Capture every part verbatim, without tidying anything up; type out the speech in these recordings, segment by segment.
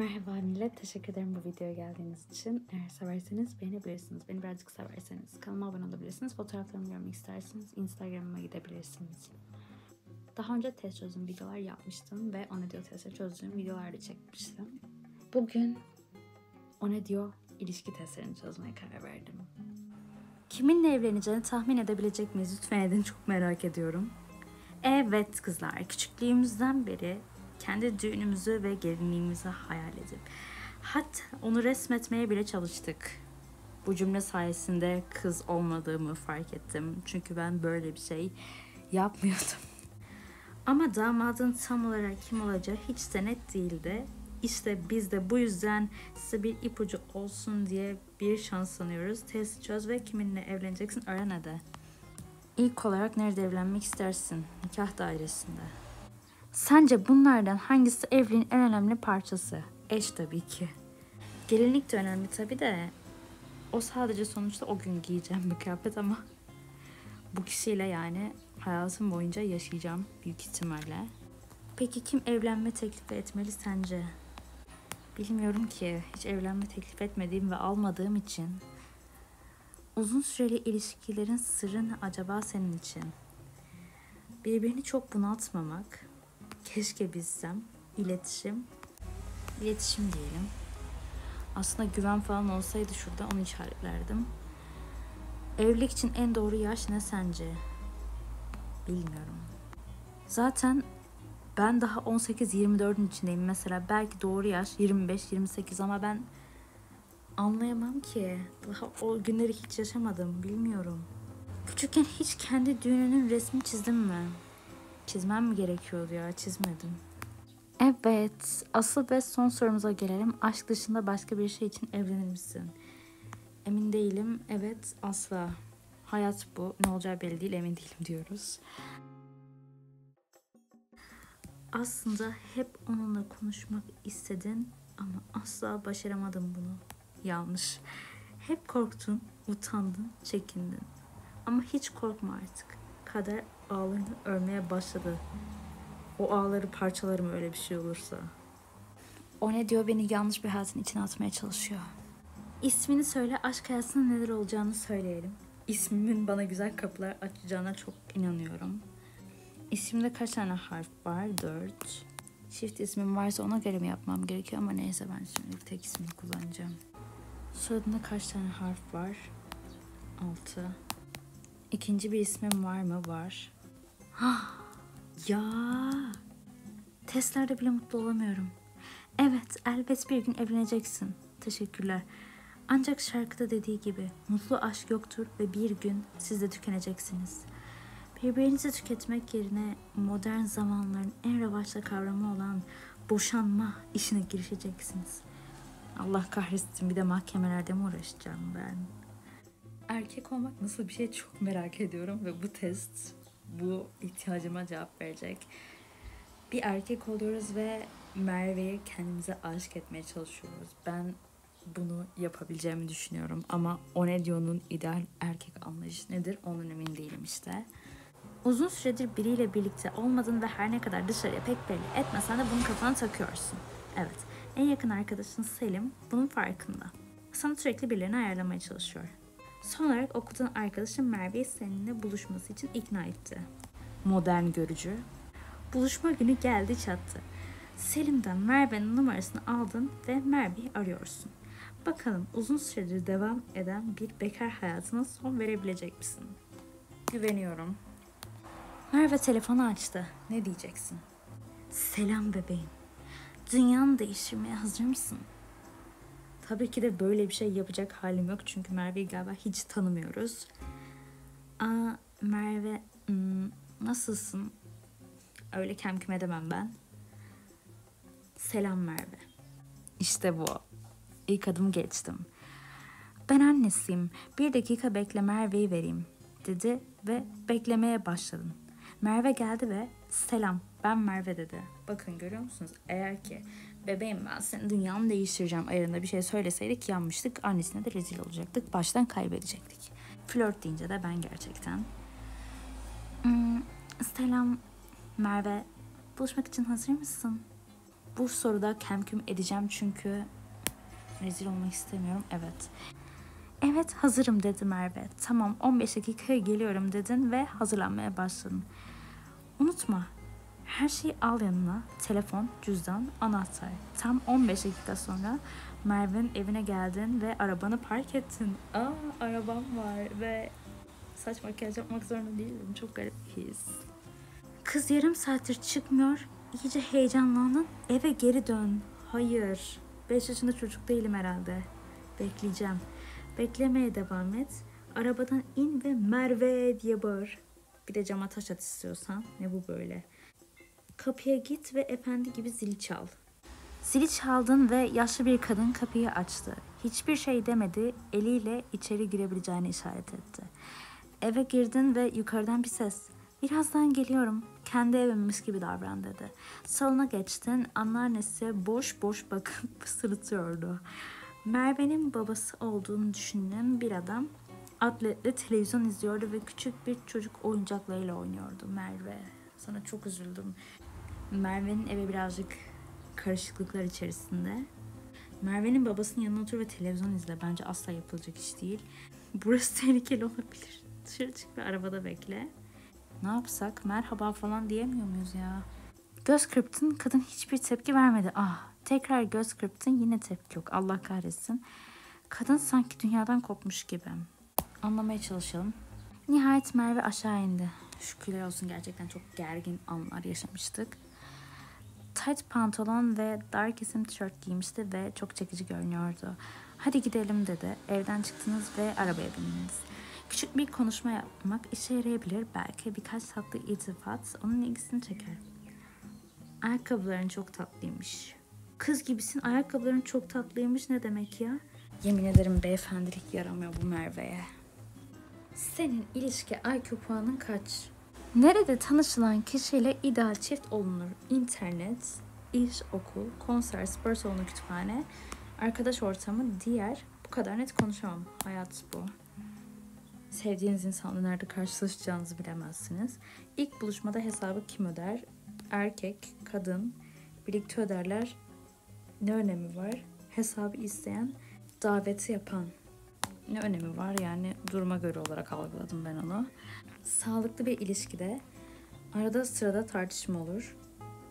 Merhaba millet, teşekkür ederim bu videoya geldiğiniz için. Eğer severseniz beğenebilirsiniz, beni birazcık severseniz kanalıma abone olabilirsiniz, fotoğraflarımı görmek isterseniz Instagram'ıma gidebilirsiniz. Daha önce test çözüm videolar yapmıştım ve Onedio testleri çözdüğüm videolar da çekmiştim. Bugün Onedio ilişki testlerini çözmeye karar verdim. Kiminle evleneceğini tahmin edebilecek miyiz? Lütfen edin, çok merak ediyorum. Evet kızlar, küçüklüğümüzden beri kendi düğünümüzü ve gelinliğimizi hayal edip hatta onu resmetmeye bile çalıştık. Bu cümle sayesinde kız olmadığımı fark ettim. Çünkü ben böyle bir şey yapmıyordum. Ama damadın tam olarak kim olacağı hiç de net değildi. İşte biz de bu yüzden size bir ipucu olsun diye bir şans sanıyoruz. Testi çöz ve kiminle evleneceksin öğren hadi. İlk olarak nerede evlenmek istersin? Nikah dairesinde. Sence bunlardan hangisi evliliğin en önemli parçası? Eş tabii ki. Gelinlik de önemli tabii de o sadece sonuçta o gün giyeceğim bir kıyafet ama bu kişiyle yani hayatım boyunca yaşayacağım büyük ihtimalle. Peki kim evlenme teklifi etmeli sence? Bilmiyorum ki, hiç evlenme teklif etmediğim ve almadığım için. Uzun süreli ilişkilerin sırrı ne acaba senin için? Birbirini çok bunaltmamak. Keşke bilsem. İletişim. İletişim diyelim. Aslında güven falan olsaydı şurada onu işaretlerdim. Evlilik için en doğru yaş ne sence? Bilmiyorum. Zaten ben daha on sekiz yirmi dördün içindeyim. Mesela belki doğru yaş yirmi beş yirmi sekiz ama ben anlayamam ki. Daha o günleri hiç yaşamadım. Bilmiyorum. Küçükken hiç kendi düğününün resmini çizdim mi? Çizmem mi gerekiyordu ya? Çizmedim. Evet. Asıl ve son sorumuza gelelim. Aşk dışında başka bir şey için evlenir misin? Emin değilim. Evet. Asla. Hayat bu. Ne olacağı belli değil. Emin değilim diyoruz. Aslında hep onunla konuşmak istedin ama asla başaramadın bunu. Yanlış. Hep korktun, utandın, çekindin. Ama hiç korkma artık. Kader ağlarını örmeye başladı. O ağları parçalarım öyle bir şey olursa. Onedio beni yanlış bir hayatın içine atmaya çalışıyor. İsmini söyle, aşk hayatının neler olacağını söyleyelim. İsmimin bana güzel kapılar açacağına çok inanıyorum. İsimde kaç tane harf var? dört. Çift ismim varsa ona göre mi yapmam gerekiyor? Ama neyse, ben şimdi tek ismini kullanacağım. Soyadında kaç tane harf var? altı. İkinci bir ismim var mı? Var. Hah! Ya! Testlerde bile mutlu olamıyorum. Evet, elbet bir gün evleneceksin. Teşekkürler. Ancak şarkıda dediği gibi mutlu aşk yoktur ve bir gün siz de tükeneceksiniz. Birbirinizi tüketmek yerine modern zamanların en revaçta kavramı olan boşanma işine girişeceksiniz. Allah kahretsin, bir de mahkemelerde mi uğraşacağım ben? Erkek olmak nasıl bir şey çok merak ediyorum ve bu test bu ihtiyacıma cevap verecek. Bir erkek oluyoruz ve Merve'yi kendimize aşık etmeye çalışıyoruz. Ben bunu yapabileceğimi düşünüyorum ama Onedio'nun ideal erkek anlayışı nedir ondan emin değilim işte. Uzun süredir biriyle birlikte olmadın ve her ne kadar dışarıya pek belli etmesen de bunu kafana takıyorsun. Evet, en yakın arkadaşın Selim bunun farkında. Sana sürekli birilerini ayarlamaya çalışıyor. Son olarak okuldan arkadaşım Merve'yi seninle buluşması için ikna etti. Modern görücü. Buluşma günü geldi çattı. Selim'den Merve'nin numarasını aldın ve Merve'yi arıyorsun. Bakalım uzun süredir devam eden bir bekar hayatına son verebilecek misin? Güveniyorum. Merve telefonu açtı. Ne diyeceksin? Selam bebeğim. Dünyanı değiştirmeye hazır mısın? Tabii ki de böyle bir şey yapacak halim yok. Çünkü Merve'yi galiba hiç tanımıyoruz. Aa, Merve nasılsın? Öyle kem küm edemem ben. Selam Merve. İşte bu. İlk adım geçtim. Ben annesiyim. Bir dakika bekle, Merve'yi vereyim dedi ve beklemeye başladım. Merve geldi ve selam ben Merve dedi. Bakın görüyor musunuz? Eğer ki bebeğim ben senin dünyanı değiştireceğim ayarında bir şey söyleseydik yanmıştık. Annesine de rezil olacaktık. Baştan kaybedecektik. Flört deyince de ben gerçekten. Hmm, selam Merve. Buluşmak için hazır mısın? Bu soruda kemküm edeceğim çünkü rezil olmak istemiyorum. Evet. Evet hazırım dedi Merve. Tamam on beş dakikaya geliyorum dedin ve hazırlanmaya başladın. Unutma. Her şeyi al yanına. Telefon, cüzdan, anahtar. Tam on beş dakika sonra Merve'nin evine geldin ve arabanı park ettin. Aa, arabam var ve saç makyaj yapmak zorunda değilim. Çok garip bir his. Kız yarım saattir çıkmıyor. İyice heyecanlandın. Eve geri dön. Hayır. beş yaşında çocuk değilim herhalde. Bekleyeceğim. Beklemeye devam et. Arabadan in ve Merve diye bağır. Bir de cama taş at istiyorsan. Ne bu böyle? Kapıya git ve efendi gibi zili çal. Zili çaldın ve yaşlı bir kadın kapıyı açtı. Hiçbir şey demedi, eliyle içeri girebileceğini işaret etti. Eve girdin ve yukarıdan bir ses, birazdan geliyorum, kendi evimmiş gibi davran dedi. Salona geçtin, anneannesi boş boş bakıp sırıtıyordu. Merve'nin babası olduğunu düşündüğüm bir adam atletle televizyon izliyordu ve küçük bir çocuk oyuncaklarıyla oynuyordu. Merve, sana çok üzüldüm. Merve'nin eve birazcık karışıklıklar içerisinde. Merve'nin babasının yanına otur ve televizyon izle. Bence asla yapılacak iş değil. Burası tehlikeli olabilir. Dışarı çık ve arabada bekle. Ne yapsak? Merhaba falan diyemiyor muyuz ya? Göz kırptın. Kadın hiçbir tepki vermedi. Ah, tekrar göz kırptın. Yine tepki yok. Allah kahretsin. Kadın sanki dünyadan kopmuş gibi. Anlamaya çalışalım. Nihayet Merve aşağı indi. Şükürler olsun gerçekten çok gergin anlar yaşamıştık. Tight pantolon ve dar kesim tişört giymişti ve çok çekici görünüyordu. Hadi gidelim dedi. Evden çıktınız ve arabaya bindiniz. Küçük bir konuşma yapmak işe yarayabilir. Belki birkaç tatlı iltifat onun ilgisini çeker. Ayakkabıların çok tatlıymış. Kız gibisin, ayakkabıların çok tatlıymış ne demek ya? Yemin ederim beyefendilik yaramıyor bu Merve'ye. Senin ilişki I Q puanın kaç? Nerede tanışılan kişiyle ideal çift olunur? İnternet, iş, okul, konser, spor salonu, kütüphane, arkadaş ortamı, diğer. Bu kadar net konuşamam. Hayat bu. Sevdiğiniz insanla nerede karşılaşacağınızı bilemezsiniz. İlk buluşmada hesabı kim öder? Erkek, kadın, birlikte öderler. Ne önemi var? Hesabı isteyen, daveti yapan. Ne önemi var yani duruma göre olarak algıladım ben onu. Sağlıklı bir ilişkide arada sırada tartışma olur.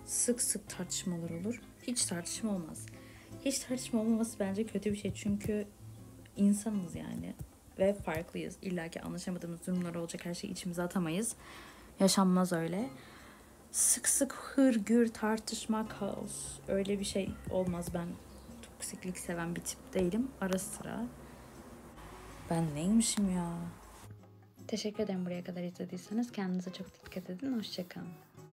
Sık sık tartışmalar olur. Hiç tartışma olmaz. Hiç tartışma olmaması bence kötü bir şey çünkü insanız yani ve farklıyız. İlla ki anlaşamadığımız durumlar olacak, her şeyi içimize atamayız. Yaşanmaz öyle. Sık sık hırgür, tartışma, kaos öyle bir şey olmaz. Ben toksiklik seven bir tip değilim. Ara sıra. Ben neymişim ya? Teşekkür ederim buraya kadar izlediyseniz. Kendinize çok dikkat edin. Hoşça kalın.